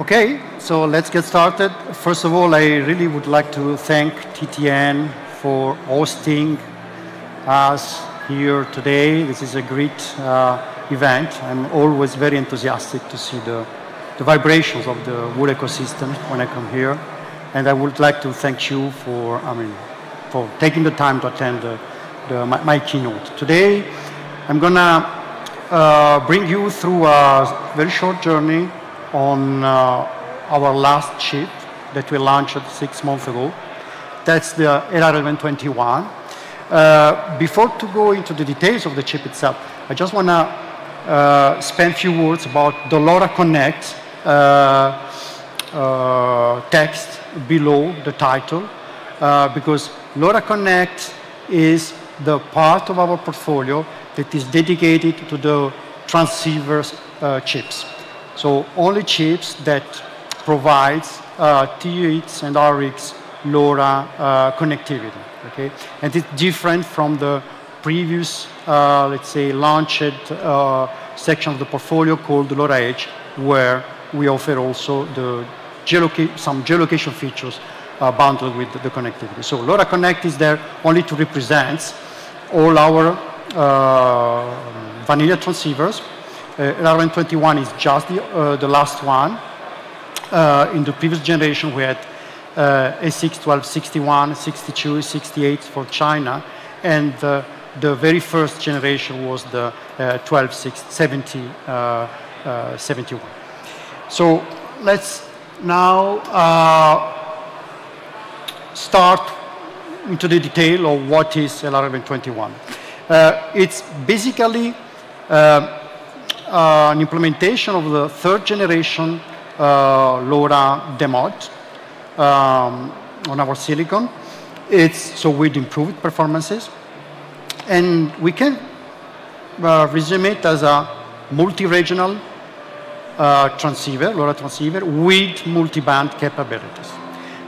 Okay, so let's get started. First of all, I really would like to thank TTN for hosting us here today. This is a great event. I'm always very enthusiastic to see the vibrations of the wood ecosystem when I come here. And I would like to thank you for taking the time to attend my keynote. Today, I'm going to bring you through a very short journey on our last chip that we launched 6 months ago. That's the LR1121. Before to go into the details of the chip itself, I just want to spend a few words about the LoRa Connect text below the title, because LoRa Connect is the part of our portfolio that is dedicated to the transceivers chips. So only chips that provides TX and RX LoRa connectivity, okay? And it's different from the previous, let's say, launched section of the portfolio called LoRa Edge, where we offer also the some geolocation features bundled with the connectivity. So LoRa Connect is there only to represent all our vanilla transceivers. LR1121 is just the last one. In the previous generation, we had SX 1261, 62, 68 for China, and the very first generation was the 1271. So let's now start into the detail of what is LR1121. It's basically an implementation of the third generation LoRa DEMOD on our silicon. So with improved performances. And we can resume it as a multi-regional transceiver, LoRa transceiver, with multi-band capabilities.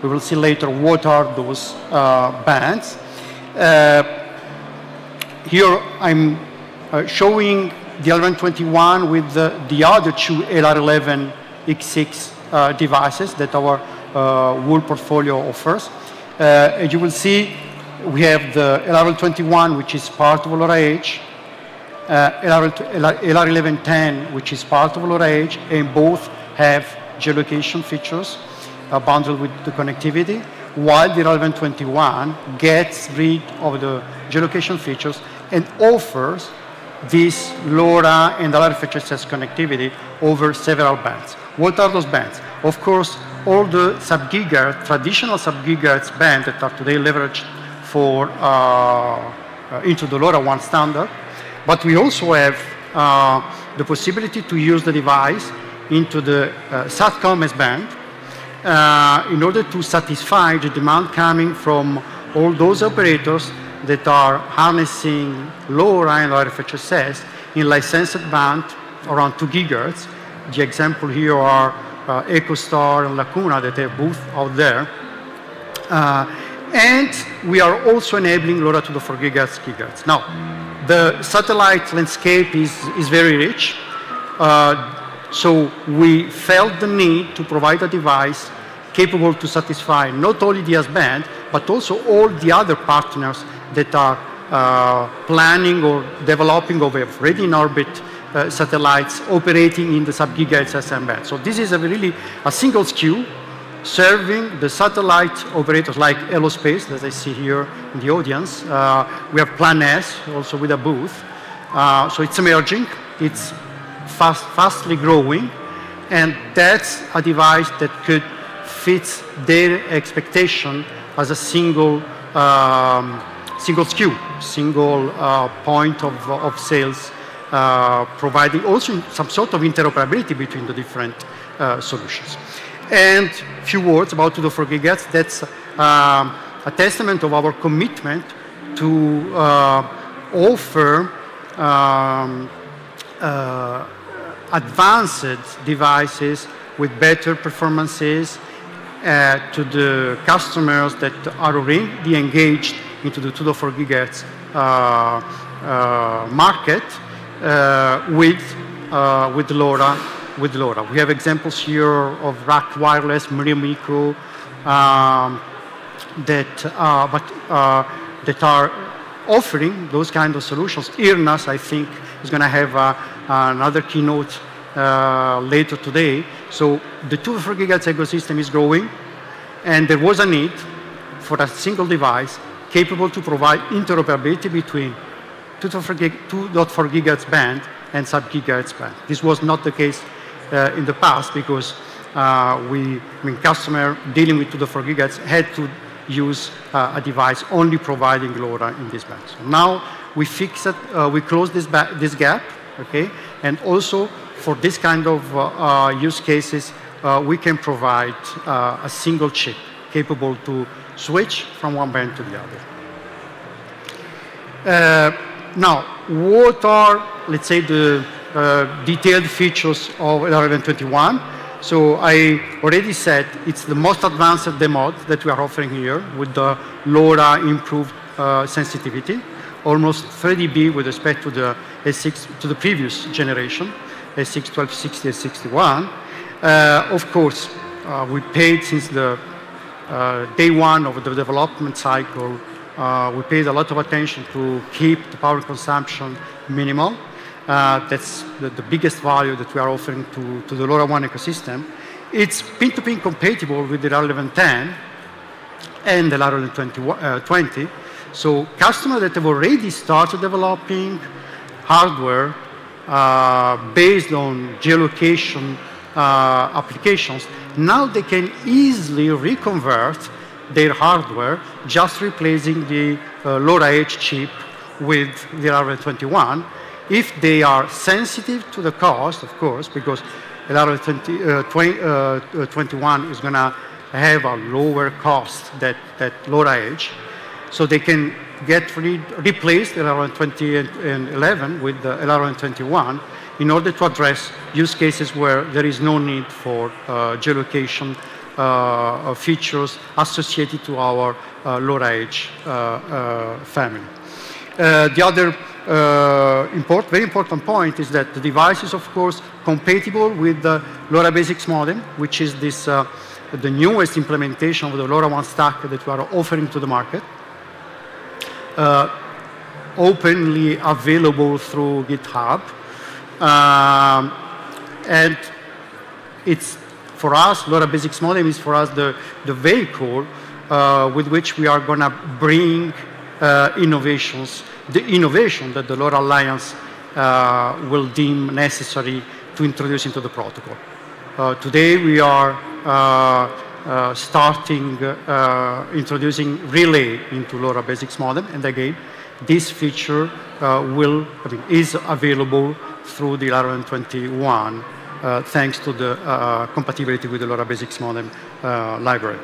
We will see later what are those bands. Here I'm showing the LR1121 with the other two LR11X6 devices that our whole portfolio offers. And you will see we have the LR1121, which is part of LoRa Edge, LR1110, which is part of LoRa Edge, and both have geolocation features bundled with the connectivity, while the LR1121 gets rid of the geolocation features and offers this LoRa and LoRa FHSS connectivity over several bands. What are those bands? Of course, all the sub-gigahertz, traditional sub-gigahertz bands that are today leveraged for into the LoRaWAN standard, but we also have the possibility to use the device into the SATCOMS band in order to satisfy the demand coming from all those operators that are harnessing LoRa and LoRa FHSS in licensed band around 2 gigahertz. The example here are EchoStar and Lacuna that have both out there. And we are also enabling LoRa to the 4 gigahertz. Now, the satellite landscape is very rich. So we felt the need to provide a device capable to satisfy not only the S-band, but also all the other partners that are planning or developing or have already in orbit satellites operating in the sub-gigahertz SM-band. So this is really a single SKU serving the satellite operators like Elospace, that I see here in the audience. We have Plan S, also with a booth. So it's emerging, it's fastly growing, and that's a device that could fit their expectation as a single SKU, single point of sales, providing also some sort of interoperability between the different solutions. And a few words about 2.4 GHz. That's a testament of our commitment to offer advanced devices with better performances to the customers that are already engaged into the 2.4 GHz market with LoRa with LoRa. We have examples here of RAKwireless, Maria Micro, that are offering those kind of solutions. IRNAS, I think, is going to have another keynote later today. So the 2.4 gigahertz ecosystem is growing, and there was a need for a single device capable to provide interoperability between 2.4 gigahertz band and sub-gigahertz band. This was not the case in the past because customer dealing with 2.4 gigahertz had to use a device only providing LoRa in this band. So now we fixed it, we closed this gap, okay? And also for this kind of use cases, we can provide a single chip capable to switch from one band to the other. Now, what are, let's say, the detailed features of LR1121? So I already said it's the most advanced DMOD that we are offering here with the LoRa improved sensitivity, almost 30 dB with respect to the S6, to the previous generation, S6 1260 and 61. Of course, we paid since the day one of the development cycle. We paid a lot of attention to keep the power consumption minimal. That's the biggest value that we are offering to the LoRaWAN ecosystem. It's pin-to-pin compatible with the LR1110 and the LR1120. So customers that have already started developing hardware based on geolocation applications, now they can easily reconvert their hardware, just replacing the LoRa Edge chip with the LR1121. If they are sensitive to the cost, of course, because LR1121 is going to have a lower cost than LoRa Edge, so they can replace LR1120 with the LR1121 in order to address use cases where there is no need for geolocation features associated to our LoRa Edge family. The other very important point is that the device is, of course, compatible with the LoRa Basics Modem, which is this, the newest implementation of the LoRaWAN stack that we are offering to the market, openly available through GitHub. And it's, for us, LoRa Basics Modem is for us the vehicle with which we are going to bring the innovation that the LoRa Alliance will deem necessary to introduce into the protocol. Today we are introducing relay into LoRa Basics Modem, and again, this feature is available through the LR1121 thanks to the compatibility with the LoRa Basics Modem library.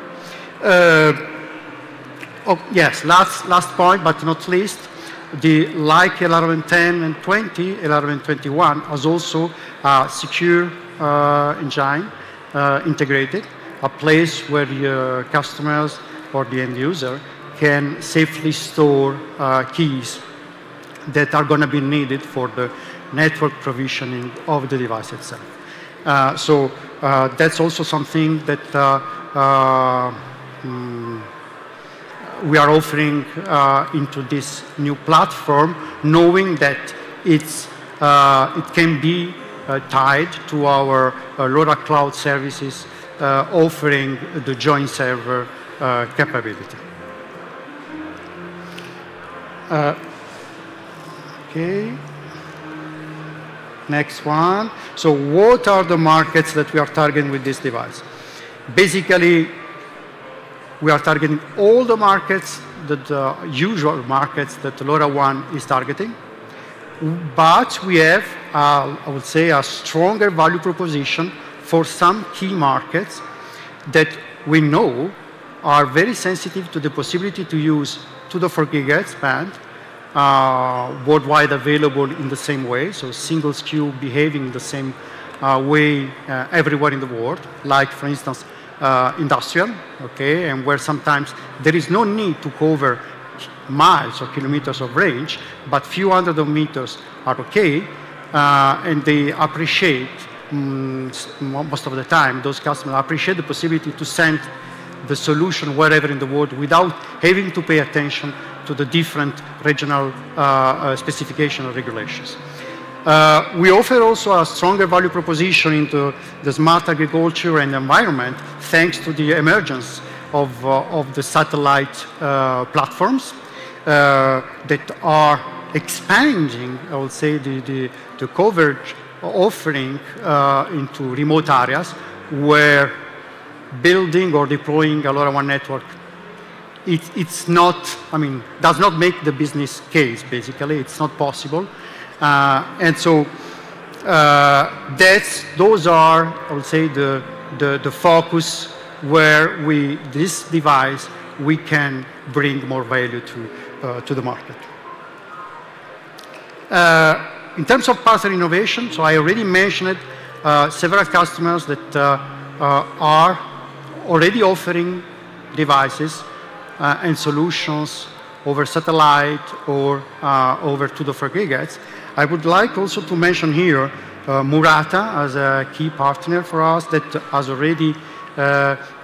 Oh, yes, last point, but not least, like LR1110 and 20, LR1121 has also a secure engine integrated, a place where the customers or the end user can safely store keys that are going to be needed for the network provisioning of the device itself. So that's also something that we are offering into this new platform, knowing that it can be tied to our LoRa Cloud services, offering the joint server capability. Okay, next one. So what are the markets that we are targeting with this device? Basically, we are targeting all the markets, the usual markets that LoRaWAN is targeting, but we have, I would say, a stronger value proposition for some key markets that we know are very sensitive to the possibility to use 2.4 gigahertz band worldwide available in the same way, so single SKU behaving in the same way everywhere in the world, like, for instance, industrial, okay, and where sometimes there is no need to cover miles or kilometers of range, but few hundred of meters are okay, and they appreciate most of the time, those customers appreciate the possibility to send the solution wherever in the world without having to pay attention to the different regional specification or regulations. We offer also a stronger value proposition into the smart agriculture and environment thanks to the emergence of the satellite platforms that are expanding, I would say, the coverage offering into remote areas where building or deploying a LoRaWAN network, it's not, I mean, does not make the business case, basically. It's not possible. And so those are, I would say, the focus where this device, we can bring more value to the market. In terms of partner innovation, so I already mentioned it, several customers that are already offering devices and solutions over satellite or over 2.4 gigahertz. I would like also to mention here Murata as a key partner for us that has already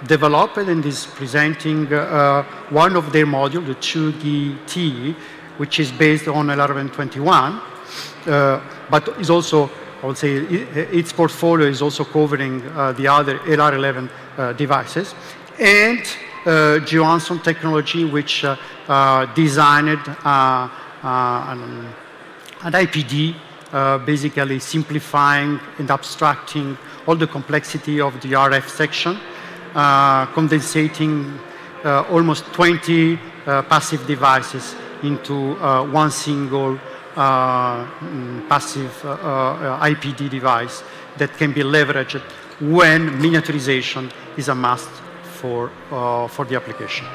developed and is presenting one of their modules, the 2GT, which is based on LR1121, but is also, I would say, its portfolio is also covering the other LR11 devices. And GeoAnsom technology, which designed an IPD, basically simplifying and abstracting all the complexity of the RF section, condensating almost 20 passive devices into one single passive IPD device that can be leveraged when miniaturization is a must for the application.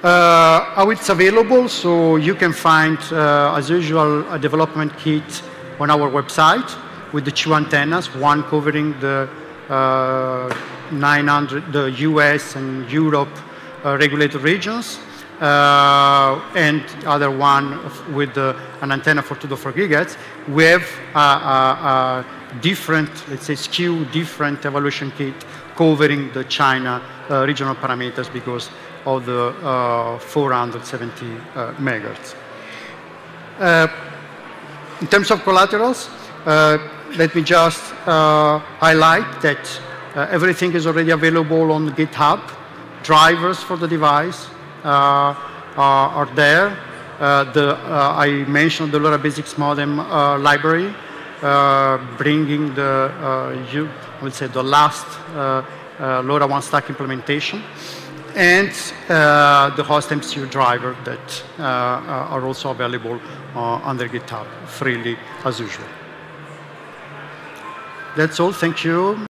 How it's available, so you can find, as usual, a development kit on our website with the two antennas, one covering the 900, the US and Europe regulated regions, and other one with an antenna for 2.4 gigahertz. We have a different, let's say, SKU, different evaluation kit covering the China regional parameters because of the 470 megahertz. In terms of collaterals, let me just highlight that everything is already available on GitHub. Drivers for the device are there. I mentioned the LoRa Basics Modem library, bringing the, I would say, the last LoRaWAN stack implementation, and the host MCU driver that are also available under GitHub freely as usual. That's all. Thank you.